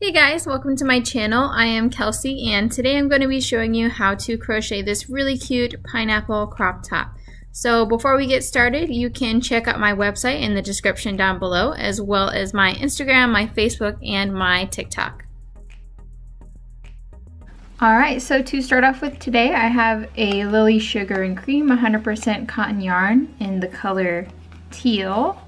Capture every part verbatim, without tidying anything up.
Hey guys, welcome to my channel. I am Kelsey and today I'm going to be showing you how to crochet this really cute pineapple crop top. So before we get started, you can check out my website in the description down below, as well as my Instagram, my Facebook, and my TikTok. Alright, so to start off with today, I have a Lily Sugar and Cream one hundred percent cotton yarn in the color teal.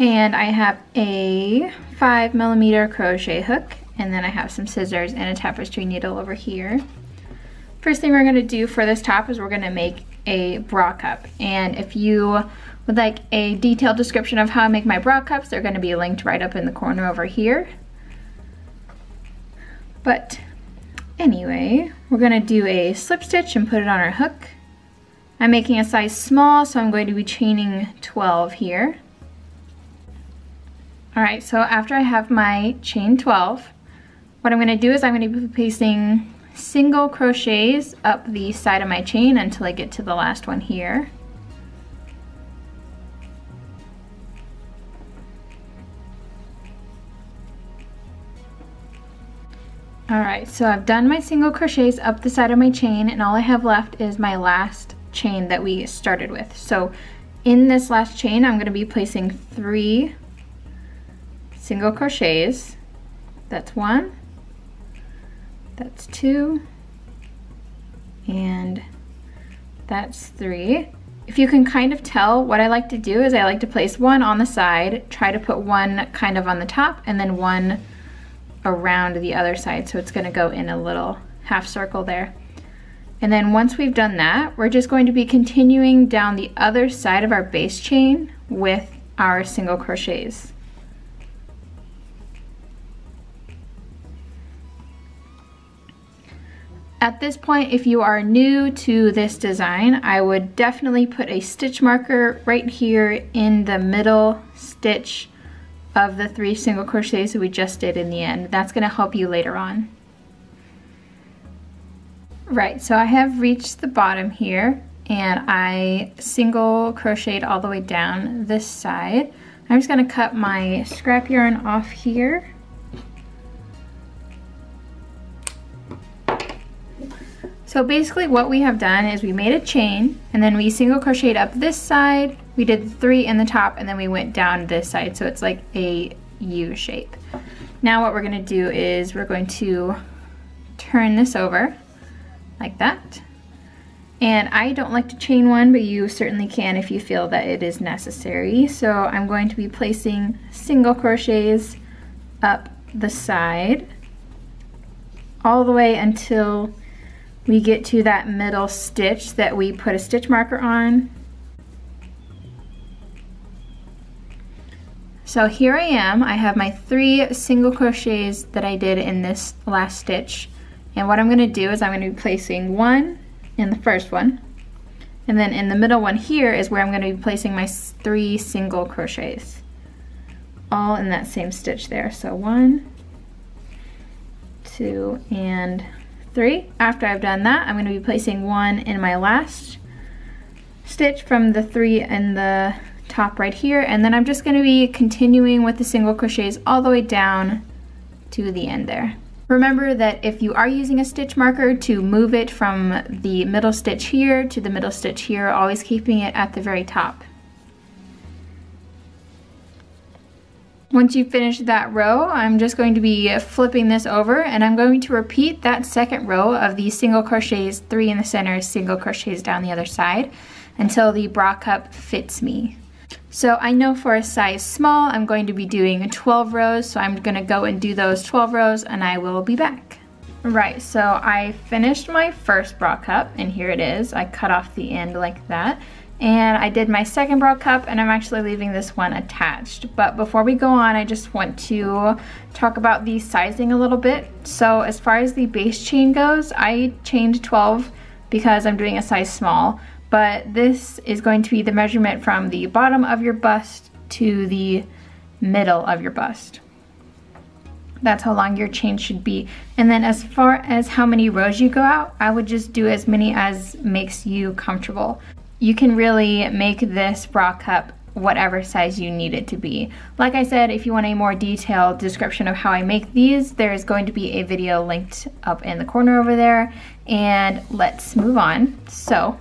And I have a five millimeter crochet hook, and then I have some scissors and a tapestry needle over here. First thing we're gonna do for this top is we're gonna make a bra cup. And if you would like a detailed description of how I make my bra cups, they're gonna be linked right up in the corner over here. But anyway, we're gonna do a slip stitch and put it on our hook. I'm making a size small, so I'm going to be chaining twelve here. Alright, so after I have my chain twelve, what I'm going to do is I'm going to be placing single crochets up the side of my chain until I get to the last one here. Alright, so I've done my single crochets up the side of my chain, and all I have left is my last chain that we started with. So in this last chain, I'm going to be placing three single crochets. That's one, that's two, and that's three. If you can kind of tell, what I like to do is I like to place one on the side, try to put one kind of on the top, and then one around the other side, so it's going to go in a little half circle there. And then once we've done that, we're just going to be continuing down the other side of our base chain with our single crochets. At this point, if you are new to this design, I would definitely put a stitch marker right here in the middle stitch of the three single crochets that we just did in the end. That's going to help you later on. Right, so I have reached the bottom here and I single crocheted all the way down this side. I'm just going to cut my scrap yarn off here. So basically what we have done is we made a chain and then we single crocheted up this side, we did three in the top, and then we went down this side, so it's like a U shape. Now what we're going to do is we're going to turn this over like that. And I don't like to chain one, but you certainly can if you feel that it is necessary. So I'm going to be placing single crochets up the side all the way until we get to that middle stitch that we put a stitch marker on. So here I am, I have my three single crochets that I did in this last stitch. And what I'm gonna do is I'm gonna be placing one in the first one. And then in the middle one here is where I'm gonna be placing my three single crochets. All in that same stitch there. So one, two, and three. After I've done that, I'm going to be placing one in my last stitch from the three in the top right here, and then I'm just going to be continuing with the single crochets all the way down to the end there. Remember that if you are using a stitch marker, to move it from the middle stitch here to the middle stitch here, always keeping it at the very top. Once you've finished that row, I'm just going to be flipping this over and I'm going to repeat that second row of the single crochets, three in the center, single crochets down the other side, until the bra cup fits me. So I know for a size small, I'm going to be doing twelve rows, so I'm going to go and do those twelve rows and I will be back. Right, so I finished my first bra cup and here it is. I cut off the end like that. And I did my second bra cup, and I'm actually leaving this one attached. But before we go on, I just want to talk about the sizing a little bit. So as far as the base chain goes, I chained twelve because I'm doing a size small. But this is going to be the measurement from the bottom of your bust to the middle of your bust. That's how long your chain should be. And then as far as how many rows you go out, I would just do as many as makes you comfortable. You can really make this bra cup whatever size you need it to be. Like I said, if you want a more detailed description of how I make these, there's going to be a video linked up in the corner over there. And let's move on. So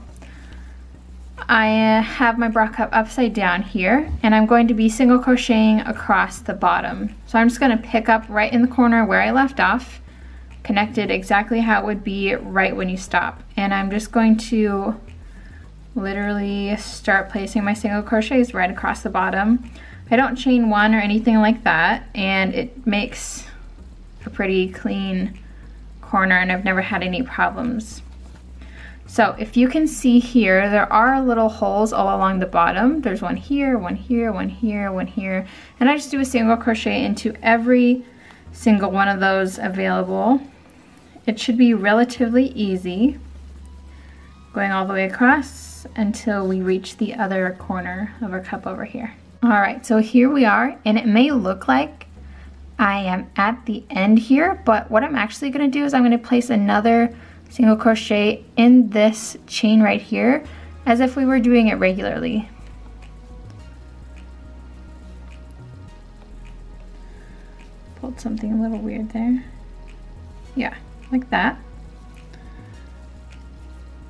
I have my bra cup upside down here, and I'm going to be single crocheting across the bottom. So I'm just going to pick up right in the corner where I left off, connected exactly how it would be right when you stop. And I'm just going to literally start placing my single crochets right across the bottom. I don't chain one or anything like that, and it makes a pretty clean corner, and I've never had any problems. So if you can see here, there are little holes all along the bottom. There's one here, one here, one here, one here, and I just do a single crochet into every single one of those available. It should be relatively easy, going all the way across until we reach the other corner of our cup over here. All right, so here we are, and it may look like I am at the end here, but what I'm actually gonna do is I'm gonna place another single crochet in this chain right here, as if we were doing it regularly. Pulled something a little weird there. Yeah, like that.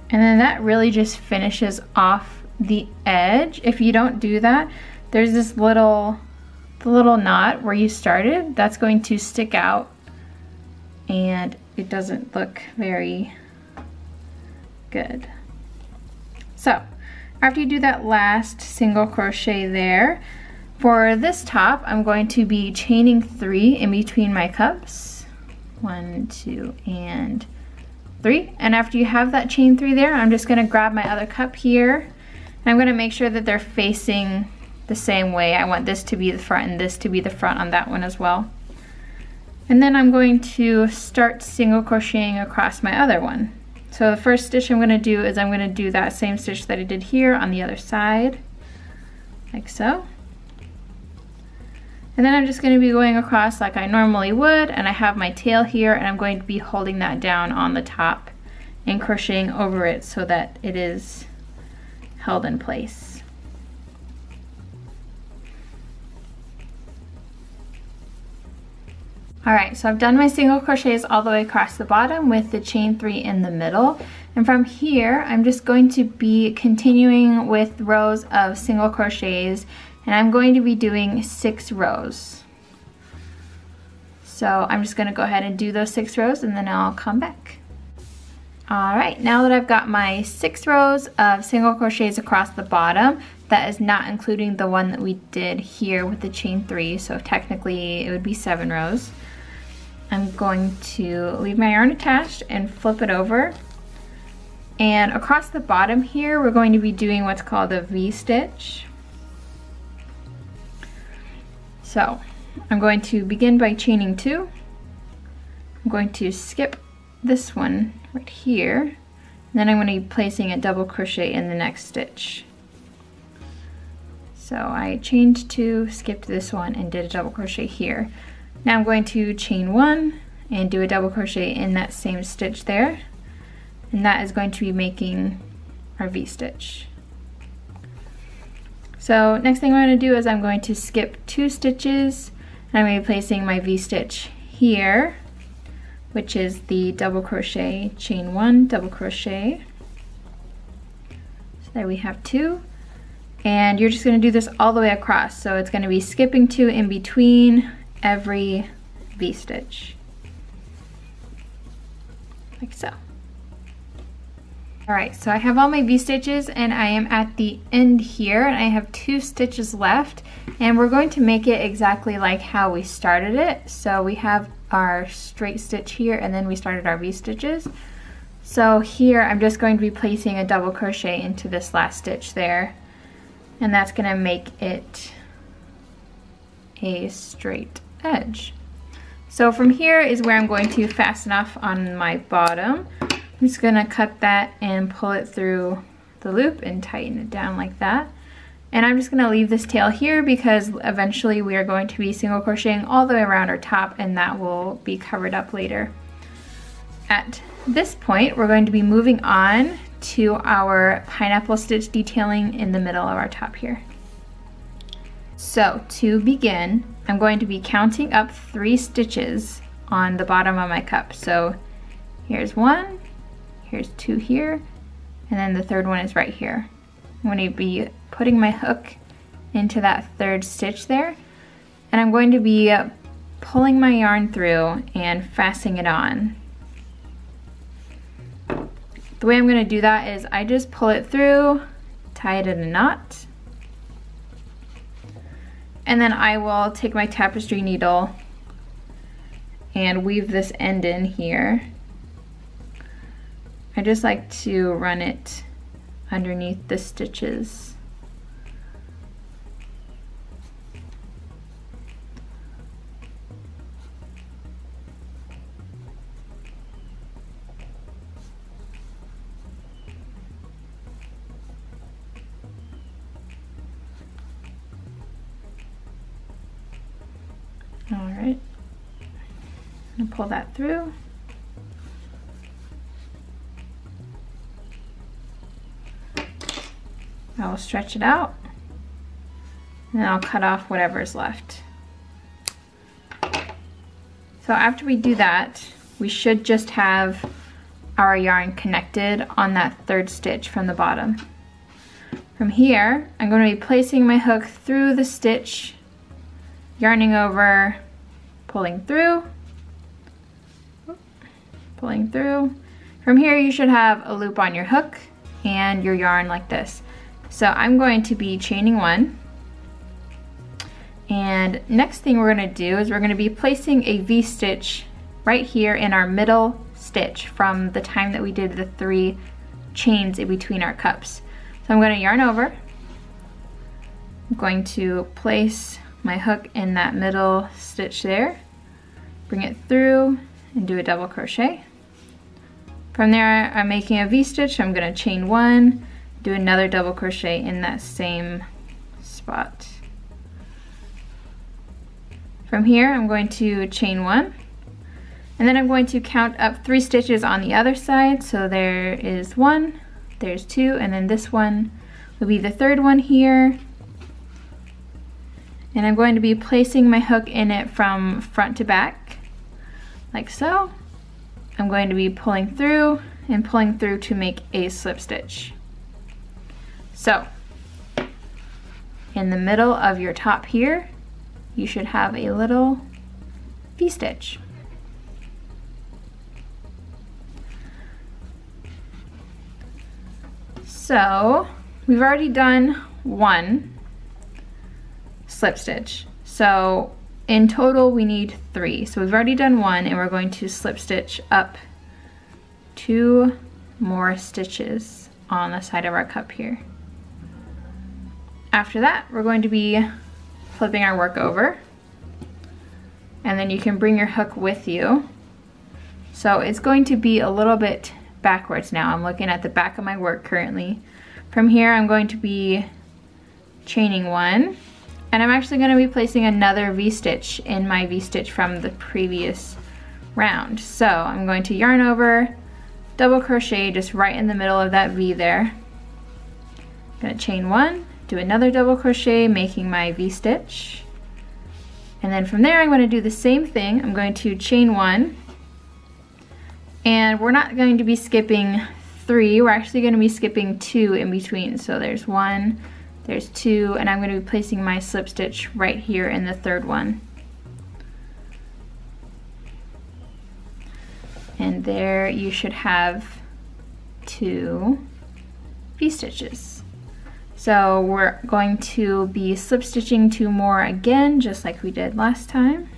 And then that really just finishes off the edge. If you don't do that, there's this little, the little knot where you started, that's going to stick out, and it doesn't look very good. So after you do that last single crochet there, for this top, I'm going to be chaining three in between my cups. One, two, and three. And after you have that chain three there, I'm just gonna grab my other cup here, and I'm gonna make sure that they're facing the same way. I want this to be the front and this to be the front on that one as well. And then I'm going to start single crocheting across my other one. So the first stitch I'm gonna do is I'm gonna do that same stitch that I did here on the other side, like so. And then I'm just going to be going across like I normally would, and I have my tail here, and I'm going to be holding that down on the top and crocheting over it so that it is held in place. Alright, so I've done my single crochets all the way across the bottom with the chain three in the middle, and from here I'm just going to be continuing with rows of single crochets. And I'm going to be doing six rows. So I'm just gonna go ahead and do those six rows, and then I'll come back. All right, now that I've got my six rows of single crochets across the bottom, that is not including the one that we did here with the chain three, so technically it would be seven rows. I'm going to leave my yarn attached and flip it over. And across the bottom here, we're going to be doing what's called a V-stitch. So I'm going to begin by chaining two. I'm going to skip this one right here, and then I'm going to be placing a double crochet in the next stitch. So I chained two, skipped this one, and did a double crochet here. Now I'm going to chain one and do a double crochet in that same stitch there, and that is going to be making our V-stitch. So next thing I'm going to do is I'm going to skip two stitches, and I'm going to be placing my V-stitch here, which is the double crochet, chain one, double crochet. So there we have two, and you're just going to do this all the way across. So it's going to be skipping two in between every V-stitch, like so. Alright, so I have all my V-stitches, and I am at the end here, and I have two stitches left, and we're going to make it exactly like how we started it. So we have our straight stitch here, and then we started our V-stitches. So here I'm just going to be placing a double crochet into this last stitch there, and that's going to make it a straight edge. So from here is where I'm going to fasten off on my bottom. I'm just gonna cut that and pull it through the loop and tighten it down like that. And I'm just gonna leave this tail here because eventually we are going to be single crocheting all the way around our top, and that will be covered up later. At this point, we're going to be moving on to our pineapple stitch detailing in the middle of our top here. So to begin, I'm going to be counting up three stitches on the bottom of my cup. So here's one, here's two here, and then the third one is right here. I'm going to be putting my hook into that third stitch there, and I'm going to be pulling my yarn through and fastening it on. The way I'm going to do that is I just pull it through, tie it in a knot, and then I will take my tapestry needle and weave this end in here. I just like to run it underneath the stitches. All right, I'm gonna pull that through. I will stretch it out, and then I'll cut off whatever is left. So after we do that, we should just have our yarn connected on that third stitch from the bottom. From here, I'm going to be placing my hook through the stitch, yarning over, pulling through, pulling through. From here, you should have a loop on your hook and your yarn like this. So I'm going to be chaining one, and next thing we're going to do is we're going to be placing a V-stitch right here in our middle stitch from the time that we did the three chains in between our cups. So I'm going to yarn over, I'm going to place my hook in that middle stitch there, bring it through and do a double crochet. From there, I'm making a V-stitch, I'm going to chain one, do another double crochet in that same spot. From here, I'm going to chain one, and then I'm going to count up three stitches on the other side. So there is one, there's two, and then this one will be the third one here. And I'm going to be placing my hook in it from front to back, like so. I'm going to be pulling through and pulling through to make a slip stitch. So, in the middle of your top here, you should have a little V-stitch. So, we've already done one slip stitch. So, in total, we need three. So, we've already done one, and we're going to slip stitch up two more stitches on the side of our cup here. After that, we're going to be flipping our work over, and then you can bring your hook with you. So it's going to be a little bit backwards now. I'm looking at the back of my work currently. From here, I'm going to be chaining one, and I'm actually going to be placing another V-stitch in my V-stitch from the previous round. So I'm going to yarn over, double crochet just right in the middle of that V there. I'm going to chain one, do another double crochet, making my V-stitch, and then from there I'm going to do the same thing. I'm going to chain one, and we're not going to be skipping three, we're actually going to be skipping two in between. So there's one, there's two, and I'm going to be placing my slip stitch right here in the third one. And there you should have two V-stitches. So we're going to be slip stitching two more again, just like we did last time.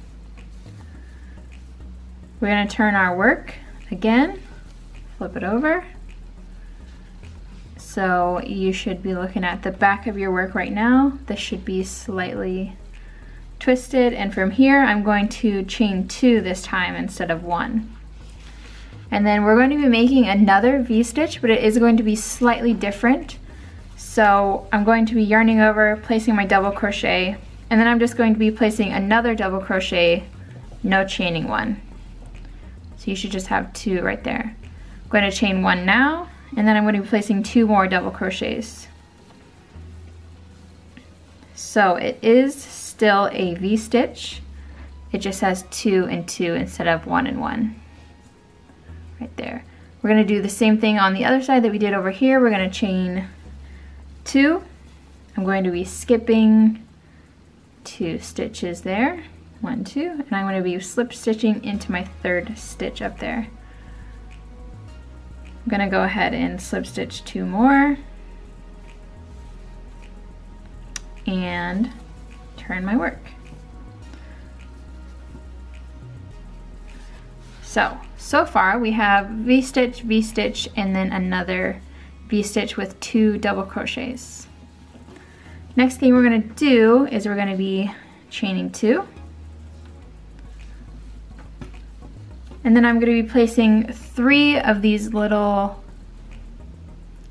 We're going to turn our work again, flip it over. So you should be looking at the back of your work right now. This should be slightly twisted, and from here I'm going to chain two this time instead of one. And then we're going to be making another V-stitch, but it is going to be slightly different. So I'm going to be yarning over, placing my double crochet, and then I'm just going to be placing another double crochet, no chaining one. So you should just have two right there. I'm going to chain one now, and then I'm going to be placing two more double crochets. So it is still a V-stitch. It just has two and two instead of one and one. Right there. We're going to do the same thing on the other side that we did over here. We're going to chain two. I'm going to be skipping two stitches there. One, two, and I'm going to be slip stitching into my third stitch up there. I'm going to go ahead and slip stitch two more. And turn my work. So, so far we have V-stitch, V-stitch, and then another V-stitch with two double crochets. Next thing we're going to do is we're going to be chaining two. And then I'm going to be placing three of these little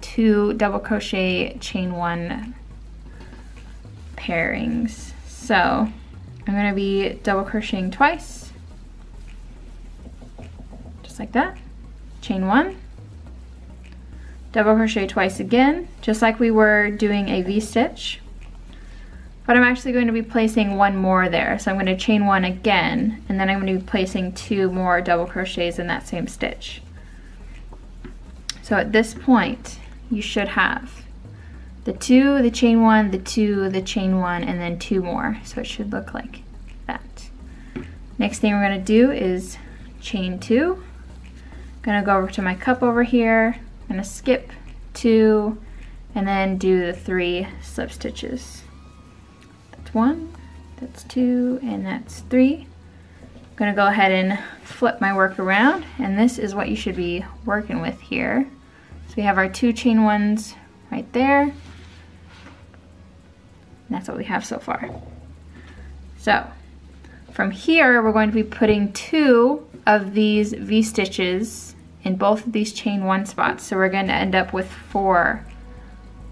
two double crochet chain one pairings. So I'm going to be double crocheting twice, just like that, chain one, double crochet twice again, just like we were doing a V-stitch. But I'm actually going to be placing one more there. So I'm going to chain one again, and then I'm going to be placing two more double crochets in that same stitch. So at this point, you should have the two, the chain one, the two, the chain one, and then two more. So it should look like that. Next thing we're going to do is chain two. I'm going to go over to my cup over here. I'm going to skip two, and then do the three slip stitches. One, that's two, and that's three. I'm going to go ahead and flip my work around, and this is what you should be working with here. So we have our two chain ones right there, and that's what we have so far. So from here we're going to be putting two of these V-stitches in both of these chain one spots, so we're going to end up with four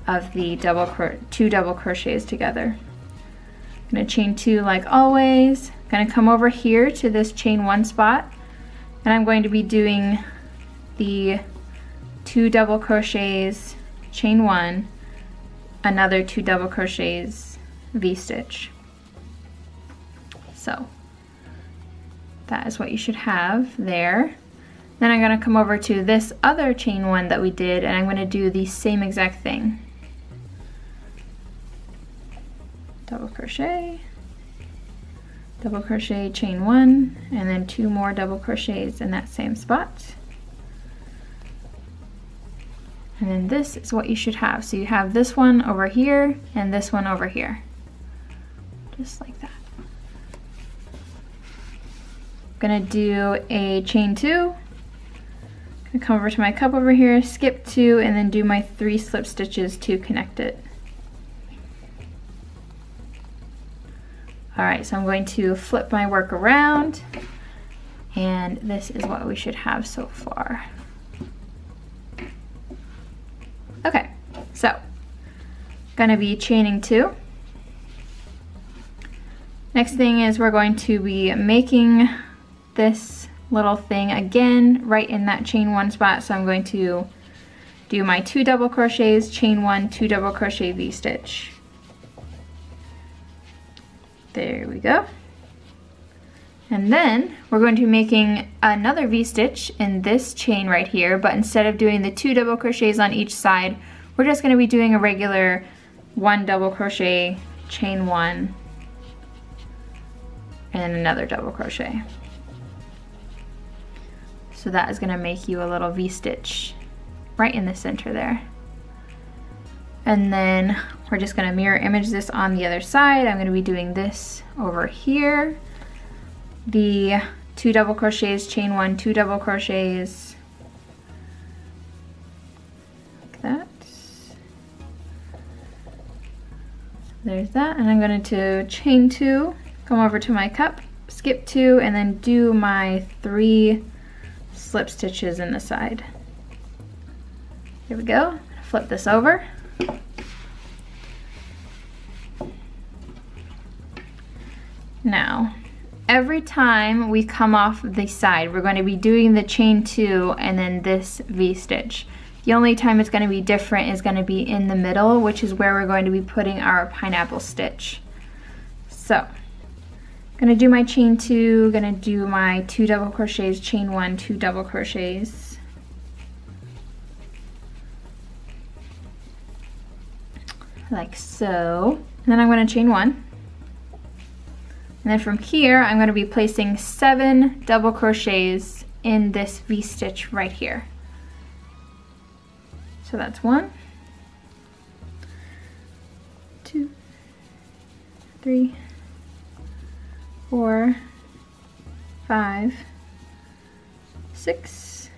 of the double cro- two double crochets together. I'm going to chain two like always. I'm going to come over here to this chain one spot, and I'm going to be doing the two double crochets, chain one, another two double crochets, V-stitch. So that is what you should have there. Then I'm going to come over to this other chain one that we did, and I'm going to do the same exact thing. Double crochet, double crochet, chain one, and then two more double crochets in that same spot. And then this is what you should have. So you have this one over here and this one over here, just like that. I'm gonna do a chain two. I'm gonna come over to my cup over here, skip two, and then do my three slip stitches to connect it. All right, so I'm going to flip my work around, and this is what we should have so far. Okay, so I'm gonna be chaining two. Next thing is we're going to be making this little thing again, right in that chain one spot. So I'm going to do my two double crochets, chain one, two double crochet, V-stitch. There we go. And then we're going to be making another V-stitch in this chain right here, but instead of doing the two double crochets on each side, we're just going to be doing a regular one double crochet, chain one, and another double crochet. So that is going to make you a little V-stitch right in the center there. And then we're just going to mirror image this on the other side. I'm going to be doing this over here. The two double crochets, chain one, two double crochets. Like that. There's that. And I'm going to chain two, come over to my cup, skip two, and then do my three slip stitches in the side. There we go. Flip this over. Now, every time we come off the side, we're going to be doing the chain two and then this V-stitch. The only time it's going to be different is going to be in the middle, which is where we're going to be putting our pineapple stitch. So I'm going to do my chain two, going to do my two double crochets, chain one, two double crochets. Like so. And then I'm going to chain one. And then from here, I'm going to be placing seven double crochets in this V-stitch right here. So that's one, two, three, four, five, six,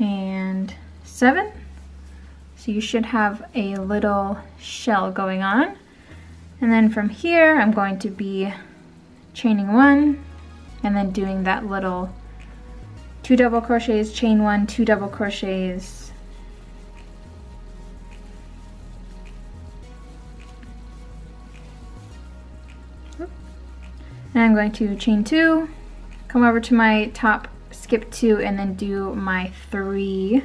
and seven. So you should have a little shell going on. And then from here, I'm going to be chaining one and then doing that little two double crochets, chain one, two double crochets. And I'm going to chain two, come over to my top, skip two, and then do my three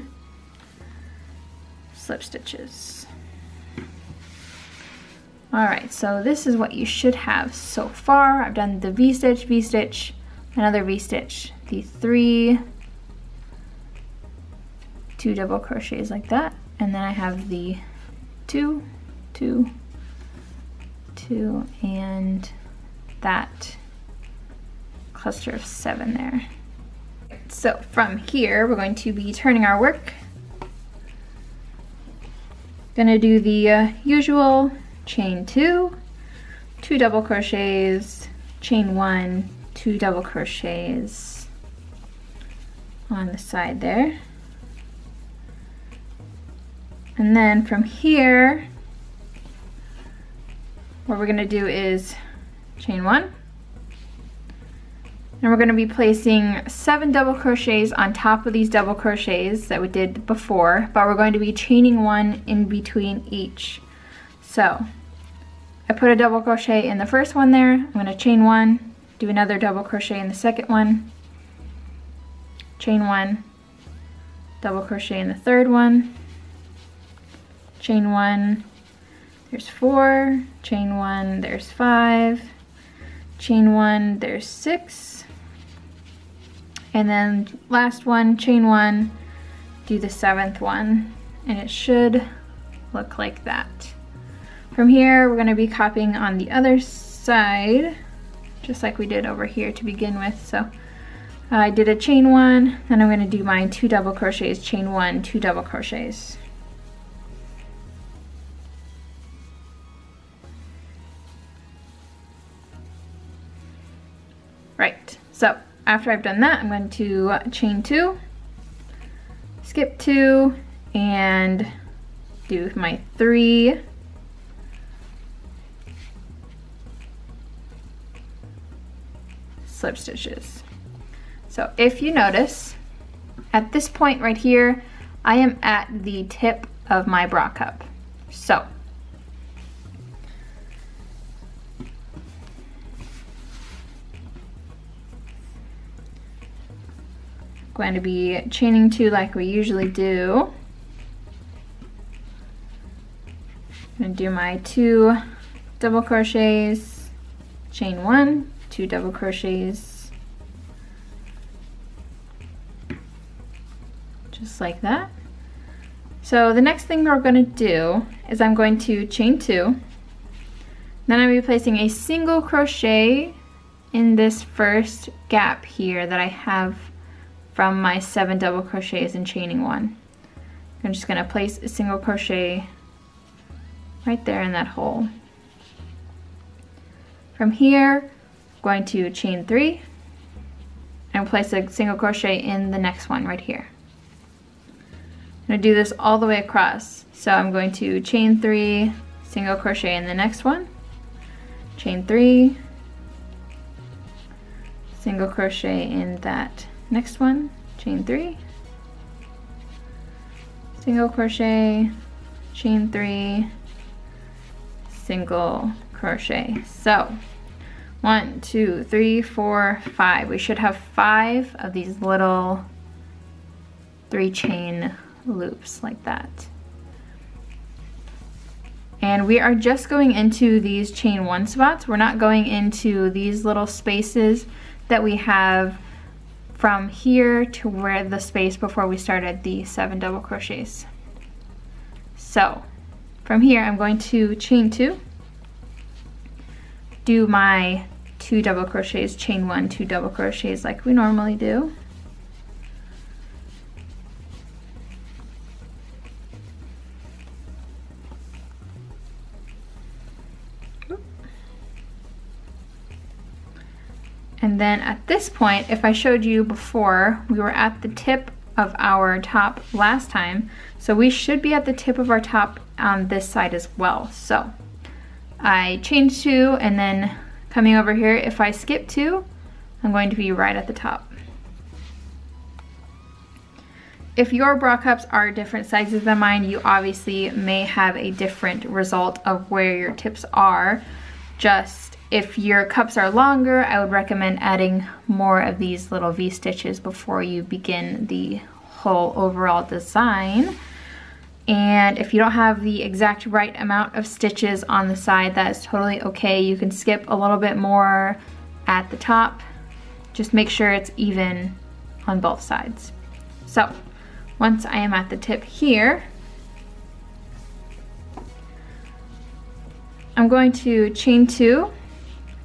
slip stitches. Alright, so this is what you should have so far. I've done the V-stitch, V-stitch, another V-stitch, the three, two double crochets like that, and then I have the two, two, two, and that cluster of seven there. So from here, we're going to be turning our work. Gonna do the uh, usual. Chain two, two double crochets, chain one, two double crochets on the side there. And then from here, what we're going to do is chain one. And we're going to be placing seven double crochets on top of these double crochets that we did before, but we're going to be chaining one in between each. So I put a double crochet in the first one there, I'm going to chain one, do another double crochet in the second one, chain one, double crochet in the third one, chain one, there's four, chain one, there's five, chain one, there's six, and then last one, chain one, do the seventh one, and it should look like that. From here, we're going to be copying on the other side, just like we did over here to begin with. So I did a chain one, then I'm going to do mine two double crochets, chain one, two double crochets. Right, so after I've done that, I'm going to chain two, skip two, and do my three. Slip stitches. So if you notice, at this point right here, I am at the tip of my bra cup. So I'm going to be chaining two like we usually do. I'm going to do my two double crochets, chain one, two double crochets, just like that. So the next thing we're going to do is I'm going to chain two, then I'll be placing a single crochet in this first gap here that I have from my seven double crochets and chaining one. I'm just going to place a single crochet right there in that hole. From here, going to chain three and place a single crochet in the next one right here. I'm going to do this all the way across. So I'm going to chain three, single crochet in the next one, chain three, single crochet in that next one, chain three, single crochet, chain three, single crochet. So one, two, three, four, five. We should have five of these little three chain loops like that. And we are just going into these chain one spots. We're not going into these little spaces that we have from here to where the space before we started the seven double crochets. So from here, I'm going to chain two, do my two double crochets, chain one, two double crochets like we normally do. And then at this point, if I showed you before, we were at the tip of our top last time, so we should be at the tip of our top on this side as well. So I chain two, and then coming over here, if I skip two, I'm going to be right at the top. If your bra cups are different sizes than mine, you obviously may have a different result of where your tips are. Just if your cups are longer, I would recommend adding more of these little V-stitches before you begin the whole overall design. And if you don't have the exact right amount of stitches on the side, that is totally okay. You can skip a little bit more at the top. Just make sure it's even on both sides. So once I am at the tip here, I'm going to chain two,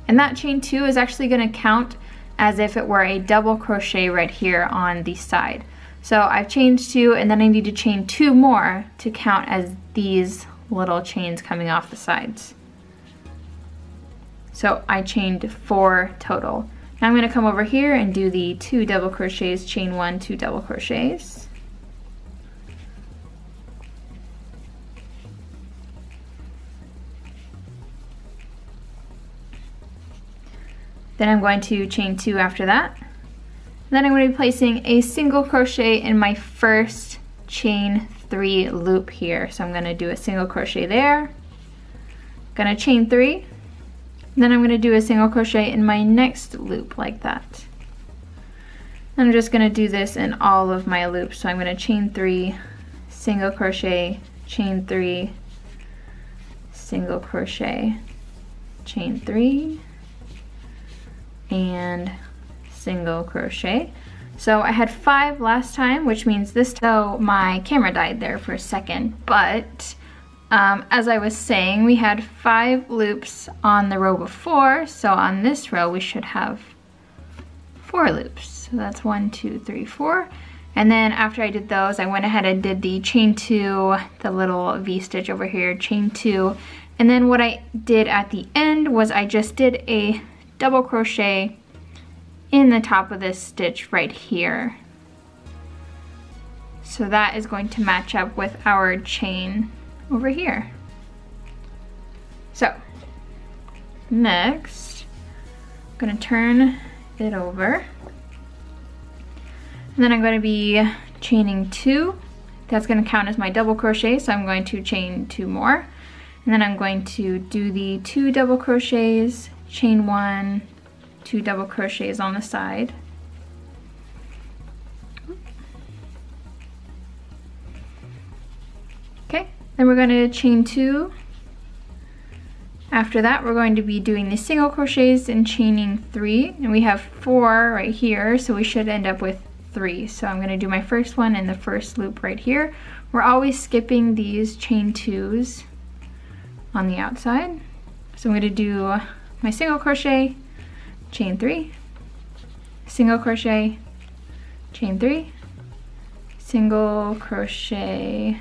and that chain two is actually going to count as if it were a double crochet right here on the side. So I've chained two, and then I need to chain two more to count as these little chains coming off the sides. So I chained four total. Now I'm going to come over here and do the two double crochets, chain one, two double crochets. Then I'm going to chain two after that. Then I'm going to be placing a single crochet in my first chain three loop here. So I'm going to do a single crochet there. Going to chain three. Then I'm going to do a single crochet in my next loop like that. And I'm just going to do this in all of my loops. So I'm going to chain three, single crochet, chain three, single crochet, chain three, and single crochet. So I had five last time, which means this, though my camera died there for a second, but um, as I was saying, we had five loops on the row before, so on this row we should have four loops. So that's one, two, three, four. And then after I did those, I went ahead and did the chain two, the little V-stitch over here, chain two, and then what I did at the end was I just did a double crochet in the top of this stitch right here. So that is going to match up with our chain over here. So next, I'm going to turn it over, and then I'm going to be chaining two. That's going to count as my double crochet, so I'm going to chain two more, and then I'm going to do the two double crochets, chain one, two double crochets on the side. Okay, then we're going to chain two. After that, we're going to be doing the single crochets and chaining three, and we have four right here, so we should end up with three. So I'm going to do my first one in the first loop right here. We're always skipping these chain twos on the outside. So I'm going to do my single crochet, chain three, single crochet, chain three, single crochet,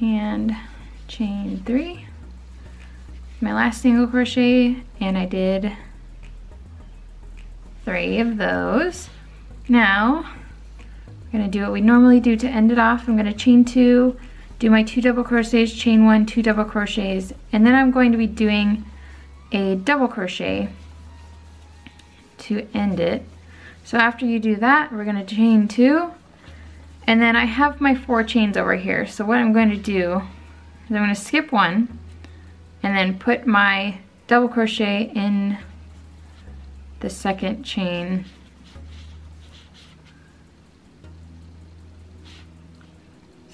and chain three. My last single crochet, and I did three of those. Now I'm going to do what we normally do to end it off. I'm going to chain two, do my two double crochets, chain one, two double crochets, and then I'm going to be doing a double crochet to end it. So after you do that, we're going to chain two, and then I have my four chains over here. So what I'm going to do is I'm going to skip one and then put my double crochet in the second chain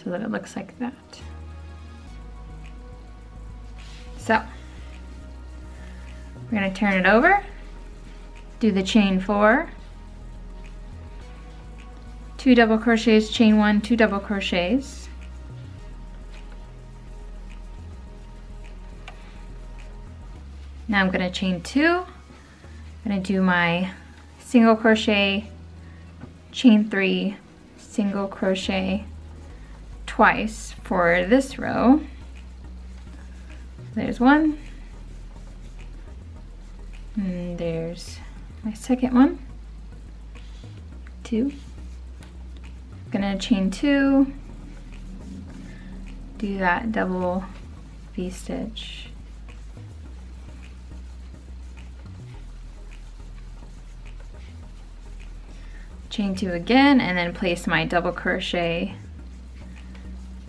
so that it looks like that. So we're going to turn it over, do the chain four, two double crochets, chain one, two double crochets, now I'm going to chain two, I'm going to do my single crochet, chain three, single crochet twice for this row. There's one, and there's my second one, two. I'm gonna chain two, do that double V-stitch, chain two again, and then place my double crochet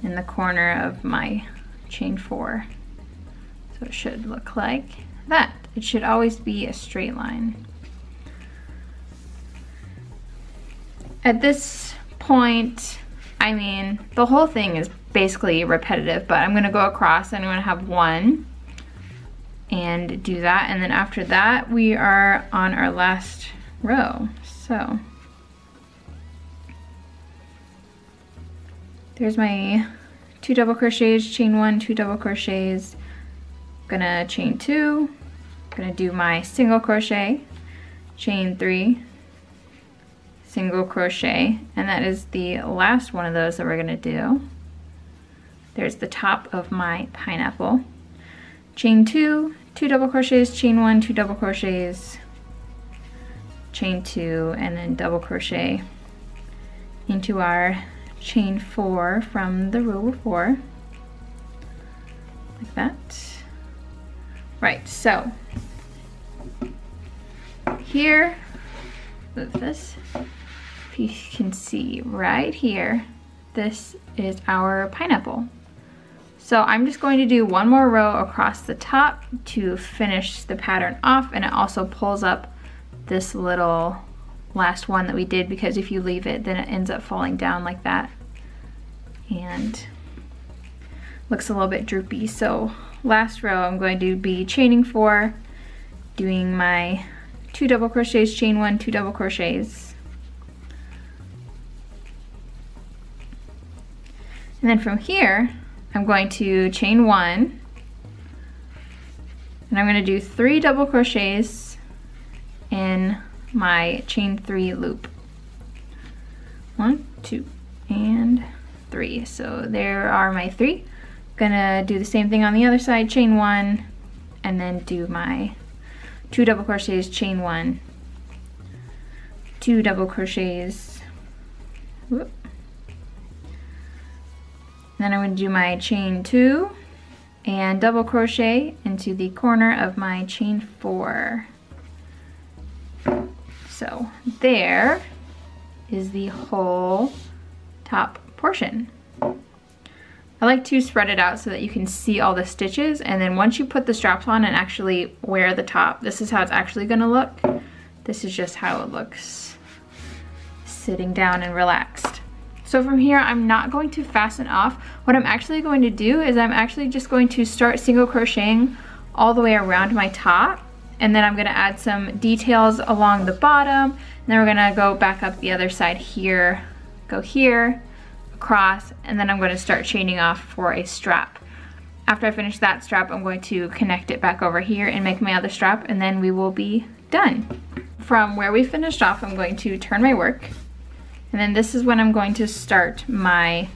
in the corner of my chain four. So it should look like that. It should always be a straight line. At this point, I mean, the whole thing is basically repetitive, but I'm gonna go across and I'm gonna have one and do that. And then after that, we are on our last row. So there's my two double crochets, chain one, two double crochets, gonna chain two, gonna do my single crochet, chain three, single crochet, and that is the last one of those that we're gonna do. There's the top of my pineapple. Chain two, two double crochets, chain one, two double crochets, chain two, and then double crochet into our chain four from the row before, like that. Right, so here, move this, if you can see right here, this is our pineapple. So I'm just going to do one more row across the top to finish the pattern off, and it also pulls up this little last one that we did, because if you leave it, then it ends up falling down like that and looks a little bit droopy. So last row, I'm going to be chaining four, doing my two double crochets, chain one, two double crochets. And then from here, I'm going to chain one, and I'm going to do three double crochets in my chain three loop. One, two, and three. So there are my three. Gonna do the same thing on the other side, chain one, and then do my two double crochets, chain one, two double crochets, whoop. Then I'm gonna do my chain two and double crochet into the corner of my chain four. So there is the whole top portion. I like to spread it out so that you can see all the stitches, and then once you put the straps on and actually wear the top, this is how it's actually gonna look. This is just how it looks sitting down and relaxed. So from here, I'm not going to fasten off. What I'm actually going to do is I'm actually just going to start single crocheting all the way around my top, and then I'm gonna add some details along the bottom, and then we're gonna go back up the other side here, go here, across, and then I'm going to start chaining off for a strap. After I finish that strap, I'm going to connect it back over here and make my other strap, and then we will be done. From where we finished off, I'm going to turn my work, and then this is when I'm going to start my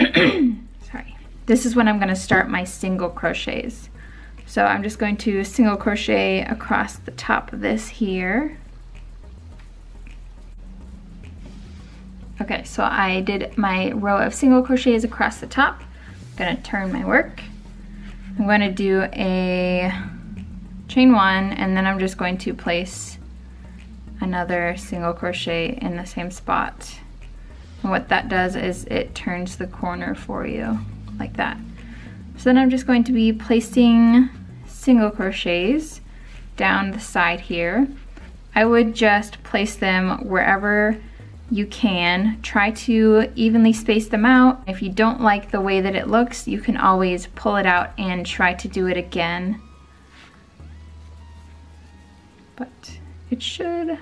sorry this is when I'm going to start my single crochets. So I'm just going to single crochet across the top of this here. Okay, so I did my row of single crochets across the top. I'm gonna turn my work. I'm gonna do a chain one, and then I'm just going to place another single crochet in the same spot. And what that does is it turns the corner for you, like that. So then I'm just going to be placing single crochets down the side here. I would just place them wherever you can try to evenly space them out. If you don't like the way that it looks, you can always pull it out and try to do it again. But it should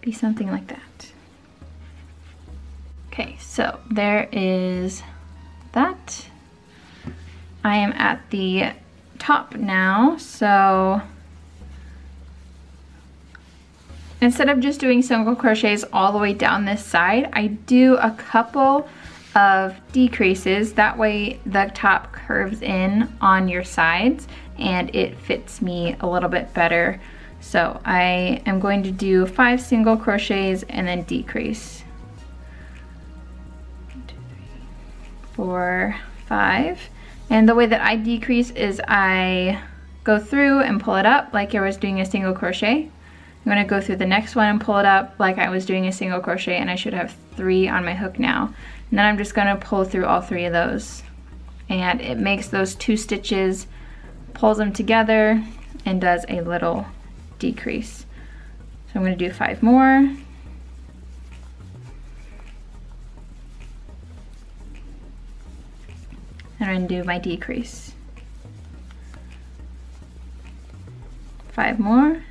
be something like that. Okay, so there is that. I am at the top now, so instead of just doing single crochets all the way down this side, I do a couple of decreases. That way the top curves in on your sides and it fits me a little bit better. So I am going to do five single crochets and then decrease. One, two, three, four, five. And the way that I decrease is I go through and pull it up like I was doing a single crochet. I'm gonna go through the next one and pull it up like I was doing a single crochet, and I should have three on my hook now. And then I'm just gonna pull through all three of those. And it makes those two stitches, pulls them together, and does a little decrease. So I'm gonna do five more. And I'm gonna do my decrease. Five more.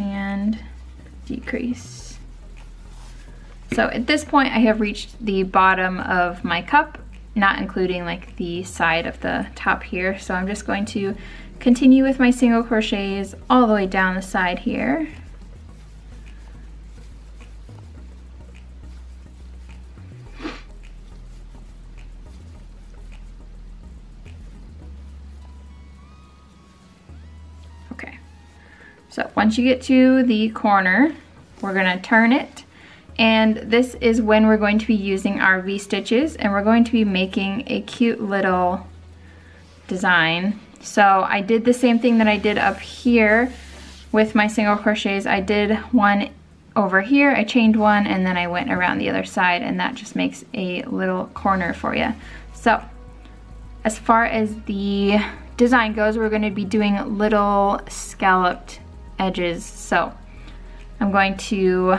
And decrease. So at this point I have reached the bottom of my cup, not including like the side of the top here. So I'm just going to continue with my single crochets all the way down the side here. So once you get to the corner, we're gonna turn it, and this is when we're going to be using our V-stitches, and we're going to be making a cute little design. So I did the same thing that I did up here with my single crochets. I did one over here, I chained one, and then I went around the other side, and that just makes a little corner for you. So as far as the design goes, we're gonna be doing little scalloped edges. So I'm going to,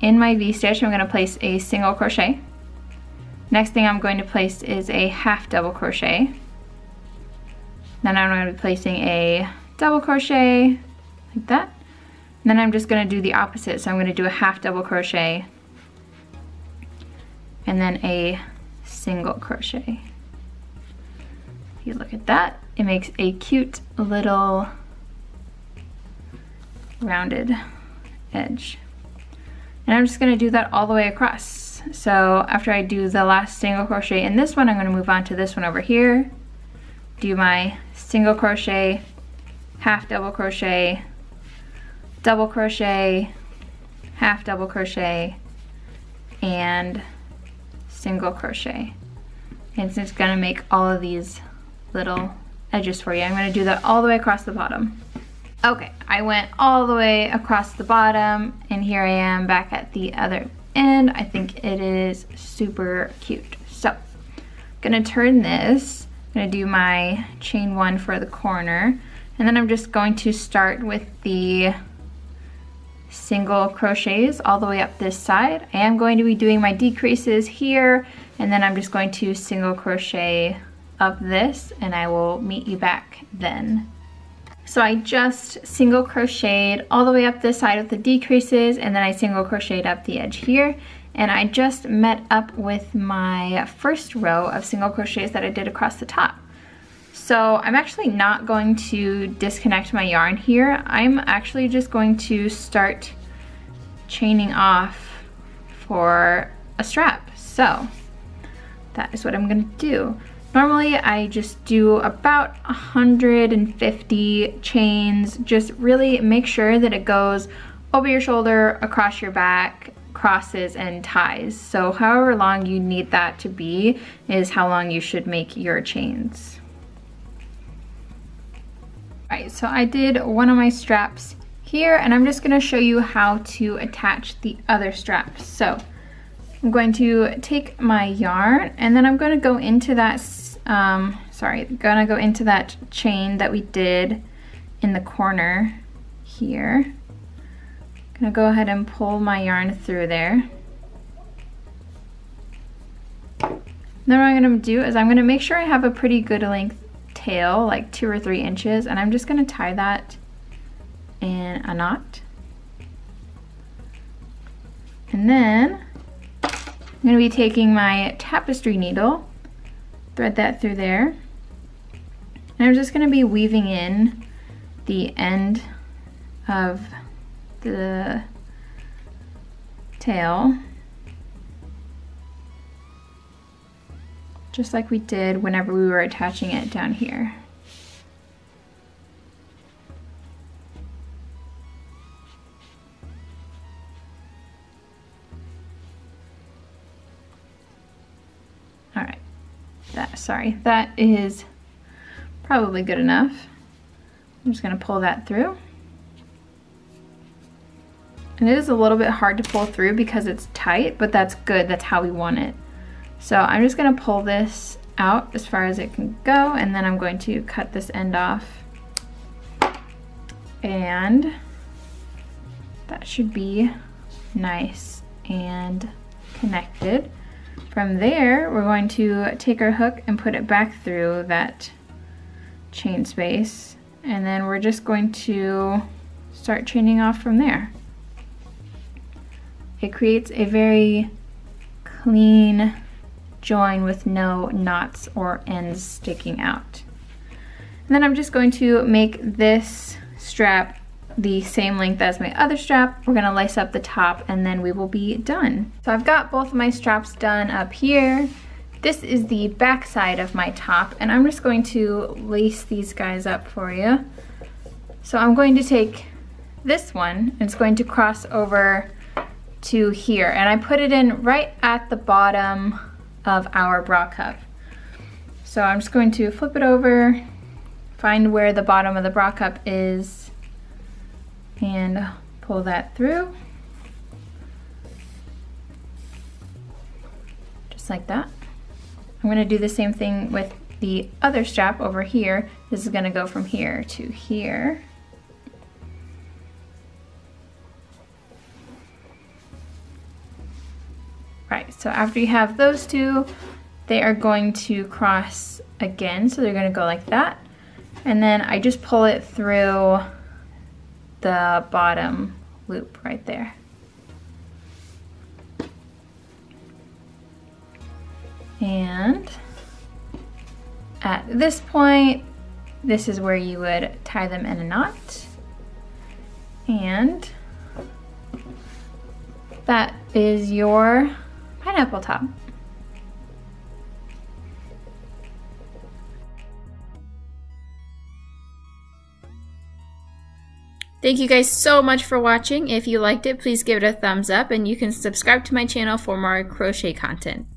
in my V-stitch, I'm going to place a single crochet. Next thing I'm going to place is a half double crochet. Then I'm going to be placing a double crochet like that. And then I'm just going to do the opposite. So I'm going to do a half double crochet and then a single crochet. If you look at that, it makes a cute little rounded edge. And I'm just going to do that all the way across. So after I do the last single crochet in this one, I'm going to move on to this one over here, do my single crochet, half double crochet, double crochet, half double crochet, and single crochet. And it's just going to make all of these little edges for you. I'm going to do that all the way across the bottom. Okay, I went all the way across the bottom, and here I am back at the other end. I think it is super cute. So I'm gonna turn this, I'm gonna do my chain one for the corner, and then I'm just going to start with the single crochets all the way up this side. I am going to be doing my decreases here, and then I'm just going to single crochet up this, and I will meet you back then. So I just single crocheted all the way up this side with the decreases, and then I single crocheted up the edge here, and I just met up with my first row of single crochets that I did across the top. So I'm actually not going to disconnect my yarn here. I'm actually just going to start chaining off for a strap. So that is what I'm gonna do. Normally I just do about one hundred fifty chains. Just really make sure that it goes over your shoulder, across your back, crosses, and ties. So however long you need that to be is how long you should make your chains. All right, so I did one of my straps here, and I'm just gonna show you how to attach the other strap. So I'm going to take my yarn, and then I'm going to go into that, um, sorry, gonna go into that chain that we did in the corner, here. I'm gonna go ahead and pull my yarn through there. Then what I'm gonna do is I'm gonna make sure I have a pretty good length tail, like two or three inches, and I'm just gonna tie that in a knot. And then I'm gonna be taking my tapestry needle, thread that through there, and I'm just gonna be weaving in the end of the tail, just like we did whenever we were attaching it down here. All right, that, sorry, that is probably good enough. I'm just gonna pull that through. And it is a little bit hard to pull through because it's tight, but that's good, that's how we want it. So I'm just gonna pull this out as far as it can go, and then I'm going to cut this end off. And that should be nice and connected. From there, we're going to take our hook and put it back through that chain space, and then we're just going to start chaining off from there. It creates a very clean join with no knots or ends sticking out. And then I'm just going to make this strap the same length as my other strap. We're gonna lace up the top and then we will be done. So I've got both of my straps done up here. This is the back side of my top, and I'm just going to lace these guys up for you. So I'm going to take this one, and it's going to cross over to here, and I put it in right at the bottom of our bra cup. So I'm just going to flip it over, find where the bottom of the bra cup is, and pull that through. Just like that. I'm gonna do the same thing with the other strap over here. This is gonna go from here to here. Right, so after you have those two, they are going to cross again, so they're gonna go like that. And then I just pull it through the bottom loop right there. And at this point, this is where you would tie them in a knot. And that is your pineapple top. Thank you guys so much for watching. If you liked it, please give it a thumbs up, and you can subscribe to my channel for more crochet content.